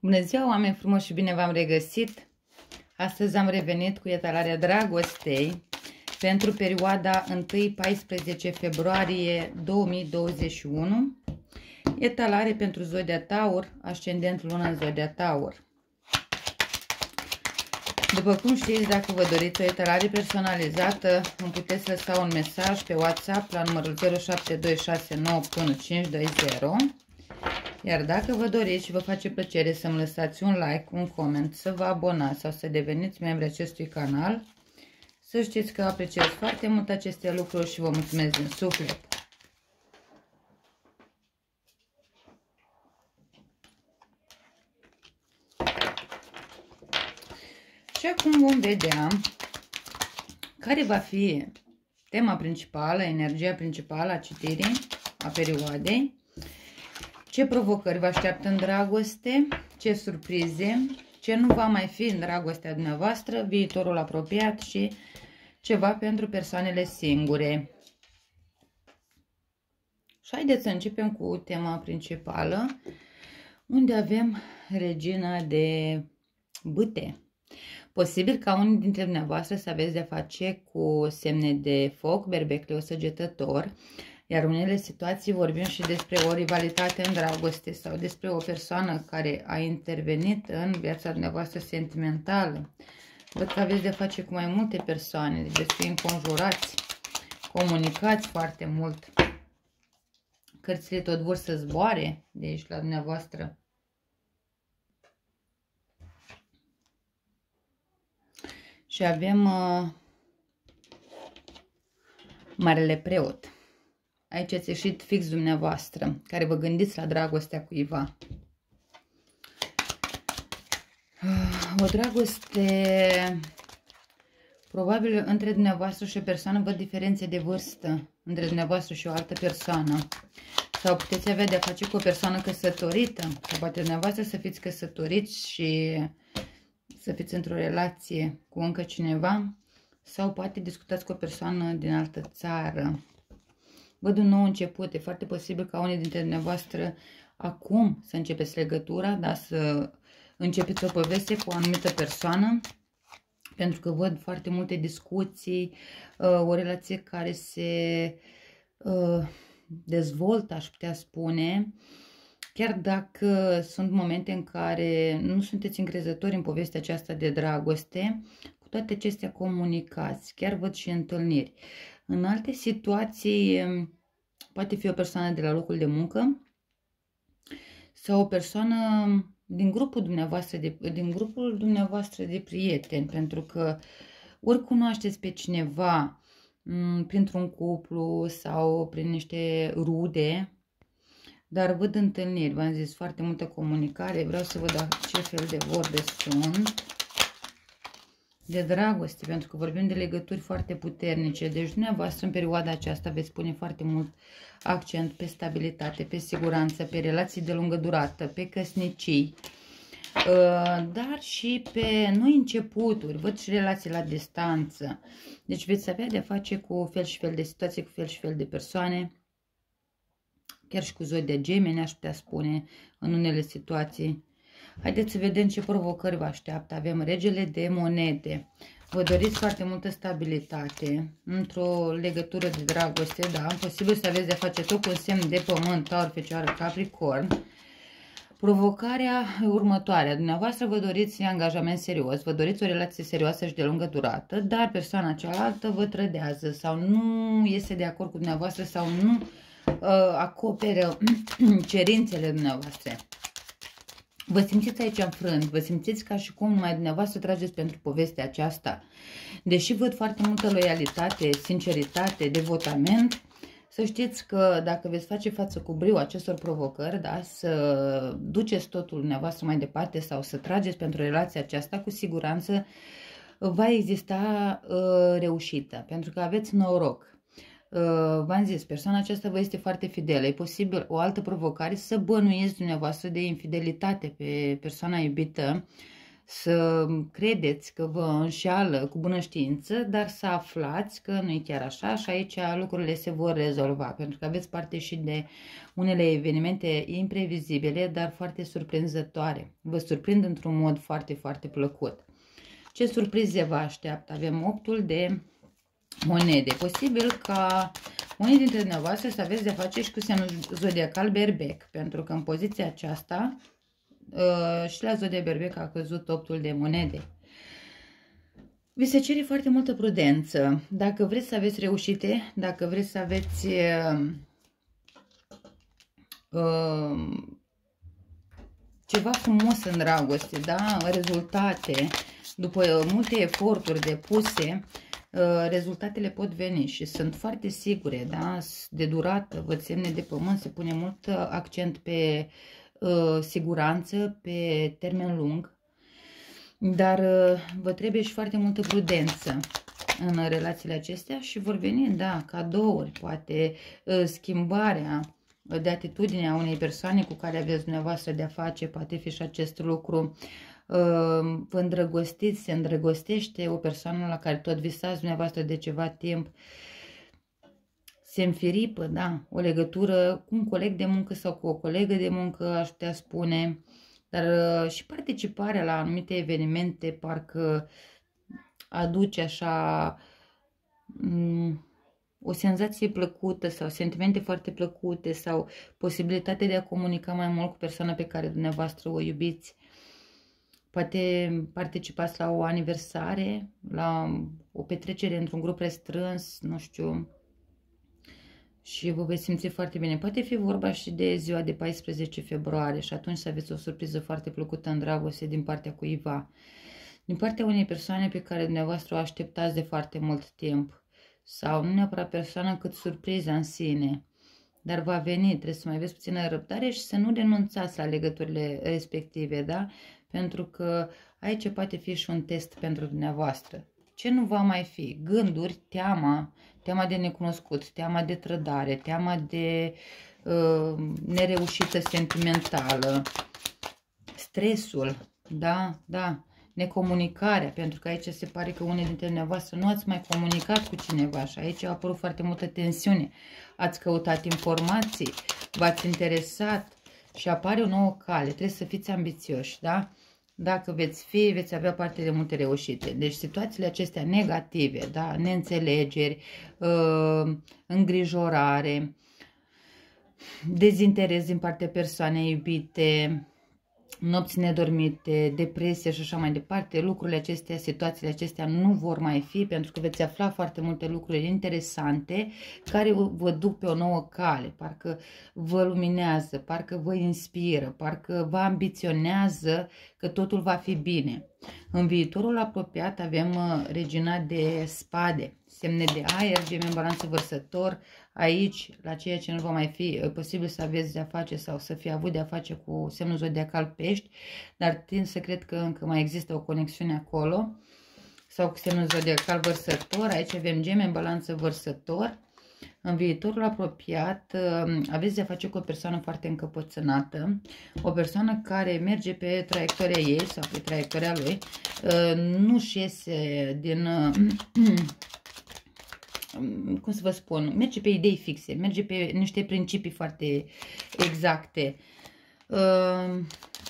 Bună ziua, oameni frumoși și bine v-am regăsit! Astăzi am revenit cu etalarea dragostei pentru perioada 1-14 februarie 2021. Etalare pentru Zodia Taur, ascendent lună în Zodia Taur. După cum știți, dacă vă doriți o etalare personalizată, îmi puteți lăsa un mesaj pe WhatsApp la numărul 0726981520. Iar dacă vă doriți și vă face plăcere să-mi lăsați un like, un coment, să vă abonați sau să deveniți membri acestui canal, să știți că apreciez foarte mult aceste lucruri și vă mulțumesc din suflet. Și acum vom vedea care va fi tema principală, energia principală a citirii, a perioadei. Ce provocări vă așteaptă în dragoste, ce surprize, ce nu va mai fi în dragostea dumneavoastră, viitorul apropiat și ceva pentru persoanele singure. Și haideți să începem cu tema principală, unde avem regina de bâte. Posibil ca unii dintre dumneavoastră să aveți de-a face cu semne de foc, berbecleu, săgetător. Iar unele situații vorbim și despre o rivalitate în dragoste sau despre o persoană care a intervenit în viața dumneavoastră sentimentală. Văd că aveți de face cu mai multe persoane, deci veți fi înconjurați, comunicați foarte mult. Cărțile tot vor să zboare de aici la dumneavoastră. Și avem Marele Preot. Aici ați ieșit fix dumneavoastră, care vă gândiți la dragostea cuiva. O dragoste, probabil între dumneavoastră și o persoană, văd diferențe de vârstă, între dumneavoastră și o altă persoană. Sau puteți avea de-a face cu o persoană căsătorită, sau poate dumneavoastră să fiți căsătoriți și să fiți într-o relație cu încă cineva, sau poate discutați cu o persoană din altă țară. Văd un nou început, e foarte posibil ca unii dintre dumneavoastră acum să începeți legătura, dar să începeți o poveste cu o anumită persoană, pentru că văd foarte multe discuții, o relație care se dezvoltă, aș putea spune, chiar dacă sunt momente în care nu sunteți încrezători în povestea aceasta de dragoste, cu toate acestea comunicați, chiar văd și întâlniri. În alte situații poate fi o persoană de la locul de muncă sau o persoană din grupul dumneavoastră de prieteni, pentru că ori cunoașteți pe cineva printr-un cuplu sau prin niște rude, dar văd întâlniri, v-am zis, foarte multă comunicare. Vreau să vă dau ce fel de vorbe sunt. De dragoste, pentru că vorbim de legături foarte puternice. Deci dumneavoastră în perioada aceasta veți pune foarte mult accent pe stabilitate, pe siguranță, pe relații de lungă durată, pe căsnicii, dar și pe noi începuturi. Văd și relații la distanță. Deci veți avea de-a face cu fel și fel de situații, cu fel și fel de persoane. Chiar și cu zodia Gemeni, aș putea spune, în unele situații. Haideți să vedem ce provocări vă așteaptă. Avem Regele de Monede. Vă doriți foarte multă stabilitate într-o legătură de dragoste, da, posibil să aveți de face tot cu un semn de pământ, Taur, Fecioară, Capricorn. Provocarea următoarea. Dumneavoastră vă doriți angajament serios, vă doriți o relație serioasă și de lungă durată, dar persoana cealaltă vă trădează sau nu este de acord cu dumneavoastră sau nu acoperă cerințele dumneavoastră. Vă simțiți aici înfrânt, vă simțiți ca și cum numai dumneavoastră trageți pentru povestea aceasta. Deși văd foarte multă loialitate, sinceritate, devotament, să știți că dacă veți face față cu briu acestor provocări, da, să duceți totul dumneavoastră mai departe sau să trageți pentru relația aceasta, cu siguranță va exista reușită, pentru că aveți noroc. V-am zis, persoana aceasta vă este foarte fidelă. E posibil o altă provocare să bănuiți dumneavoastră de infidelitate pe persoana iubită să credeți că vă înșeală cu bună știință, dar să aflați că nu e chiar așa și aici lucrurile se vor rezolva, pentru că aveți parte și de unele evenimente imprevizibile, dar foarte surprinzătoare. Vă surprind într-un mod foarte, foarte plăcut. Ce surprize vă așteaptă? Avem 8-ul de monede. Posibil ca unii dintre dumneavoastră să aveți de face și cu semnul zodiacal berbec, pentru că în poziția aceasta și la zodia berbec a căzut 8-ul de monede. Vi se cere foarte multă prudență. Dacă vreți să aveți reușite, dacă vreți să aveți ceva frumos în dragoste, da? Rezultate, după multe eforturi depuse, rezultatele pot veni și sunt foarte sigure, da? De durată, văd semne de pământ, se pune mult accent pe siguranță, pe termen lung, dar vă trebuie și foarte multă prudență în relațiile acestea și vor veni, da, cadouri, poate schimbarea de atitudine a unei persoane cu care aveți dumneavoastră de-a face, poate fi și acest lucru. Vă îndrăgostiți, se îndrăgostește o persoană la care tot visați dumneavoastră de ceva timp, se înfiripă, da, o legătură cu un coleg de muncă sau cu o colegă de muncă, aș putea spune, dar și participarea la anumite evenimente parcă aduce așa o senzație plăcută sau sentimente foarte plăcute sau posibilitatea de a comunica mai mult cu persoana pe care dumneavoastră o iubiți. Poate participați la o aniversare, la o petrecere într-un grup restrâns, nu știu, și vă veți simți foarte bine. Poate fi vorba și de ziua de 14 februarie și atunci să aveți o surpriză foarte plăcută în dragoste din partea cuiva, din partea unei persoane pe care dumneavoastră o așteptați de foarte mult timp, sau nu neapărat persoana cât surpriza în sine. Dar va veni, trebuie să mai aveți puțină răbdare și să nu renunțați la legăturile respective, da? Pentru că aici poate fi și un test pentru dumneavoastră. Ce nu va mai fi? Gânduri, teama de necunoscut, teama de trădare, teama de nereușită sentimentală, stresul, da, necomunicarea, pentru că aici se pare că unii dintre dumneavoastră nu ați mai comunicat cu cineva și aici a apărut foarte multă tensiune. Ați căutat informații, v-ați interesat și apare o nouă cale. Trebuie să fiți ambițioși, da? Dacă veți fi, veți avea parte de multe reușite. Deci situațiile acestea negative, da? Neînțelegeri, îngrijorare, dezinteres din partea persoanei iubite, nopți nedormite, depresie și așa mai departe, lucrurile acestea, situațiile acestea nu vor mai fi, pentru că veți afla foarte multe lucruri interesante care vă duc pe o nouă cale, parcă vă luminează, parcă vă inspiră, parcă vă ambiționează că totul va fi bine. În viitorul apropiat avem regina de spade, semne de aer, gemeni, balanță, vărsător. Aici, la ceea ce nu va mai fi, posibil să aveți de-a face sau să fi avut de-a face cu semnul zodiacal pești, dar tind să cred că încă mai există o conexiune acolo, sau cu semnul zodiacal vărsător. Aici avem gemeni, balanță, vărsător. În viitorul apropiat aveți de-a face cu o persoană foarte încăpățânată, o persoană care merge pe traiectoria ei sau pe traiectoria lui, nu-și iese din... cum să vă spun, merge pe idei fixe, merge pe niște principii foarte exacte.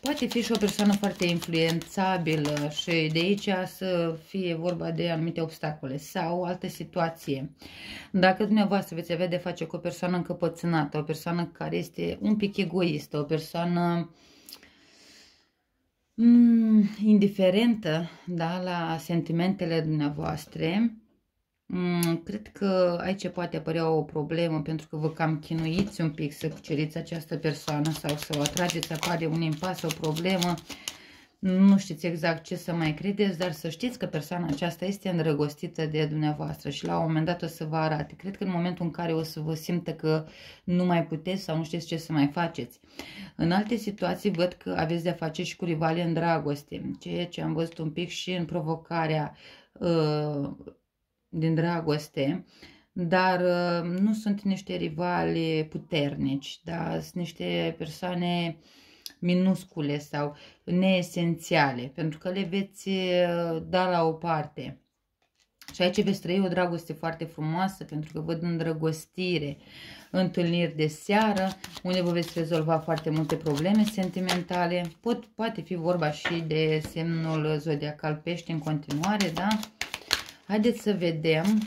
Poate fi și o persoană foarte influențabilă și de aici să fie vorba de anumite obstacole sau altă situație. Dacă dumneavoastră veți avea de face cu o persoană încăpățânată, o persoană care este un pic egoistă, o persoană indiferentă, da, la sentimentele dumneavoastră, cred că aici poate apărea o problemă, pentru că vă cam chinuiți un pic să cuceriți această persoană sau să o atrageți, apare un impas, o problemă, nu știți exact ce să mai credeți, dar să știți că persoana aceasta este îndrăgostită de dumneavoastră și la un moment dat o să vă arate. Cred că în momentul în care o să vă simtă că nu mai puteți sau nu știți ce să mai faceți. În alte situații văd că aveți de-a face și cu rivali în dragoste, ceea ce am văzut un pic și în provocarea din dragoste, dar nu sunt niște rivali puternici, da? Sunt niște persoane minuscule sau neesențiale, pentru că le veți da la o parte. Și aici veți trăi o dragoste foarte frumoasă, pentru că văd îndrăgostire, întâlniri de seară, unde vă veți rezolva foarte multe probleme sentimentale. Poate fi vorba și de semnul zodiacal Pește în continuare, da? Haideți să vedem.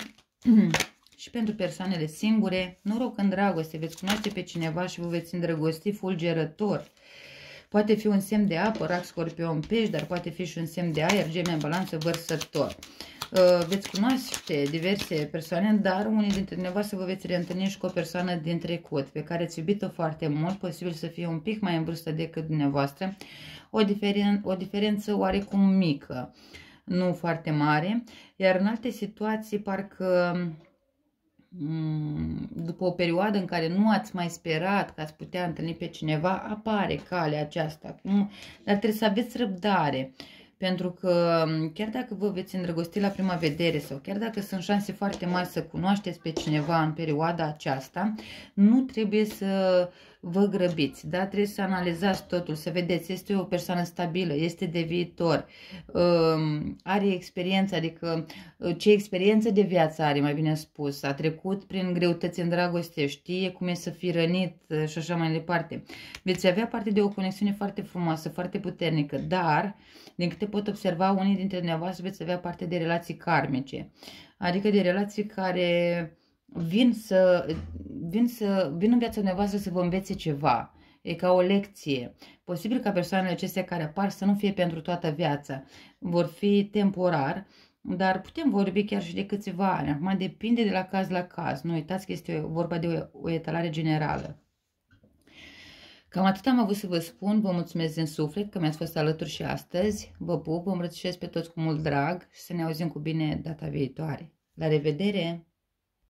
Și pentru persoanele singure, noroc în dragoste, veți cunoaște pe cineva și vă veți îndrăgosti fulgerător. Poate fi un semn de apă, Rac, Scorpion, Pești, dar poate fi și un semn de aer, Gemeni, în Balanță, Vărsător. Veți cunoaște diverse persoane, dar unii dintre dumneavoastră vă veți reîntâlni și cu o persoană din trecut, pe care ați iubit-o foarte mult, posibil să fie un pic mai în vârstă decât dumneavoastră, o diferență oarecum mică, nu foarte mare, iar în alte situații parcă după o perioadă în care nu ați mai sperat că ați putea întâlni pe cineva, apare calea aceasta, dar trebuie să aveți răbdare. Pentru că chiar dacă vă veți îndrăgosti la prima vedere sau chiar dacă sunt șanse foarte mari să cunoașteți pe cineva în perioada aceasta, nu trebuie să vă grăbiți, da? Trebuie să analizați totul, să vedeți, este o persoană stabilă, este de viitor, are experiență, adică ce experiență de viață are, mai bine spus, a trecut prin greutăți în dragoste, știe cum e să fii rănit și așa mai departe. Veți avea parte de o conexiune foarte frumoasă, foarte puternică, dar, din câte pot observa, unii dintre dumneavoastră veți avea parte de relații karmice, adică de relații care vin în viața dumneavoastră să vă învețe ceva. E ca o lecție. Posibil ca persoanele acestea care apar să nu fie pentru toată viața. Vor fi temporar, dar putem vorbi chiar și de câțiva ani. Acum depinde de la caz la caz. Nu uitați că este vorba de o etalare generală. Cam atât am avut să vă spun. Vă mulțumesc din suflet că mi-ați fost alături și astăzi. Vă pup, vă îmbrățișez pe toți cu mult drag și să ne auzim cu bine data viitoare. La revedere!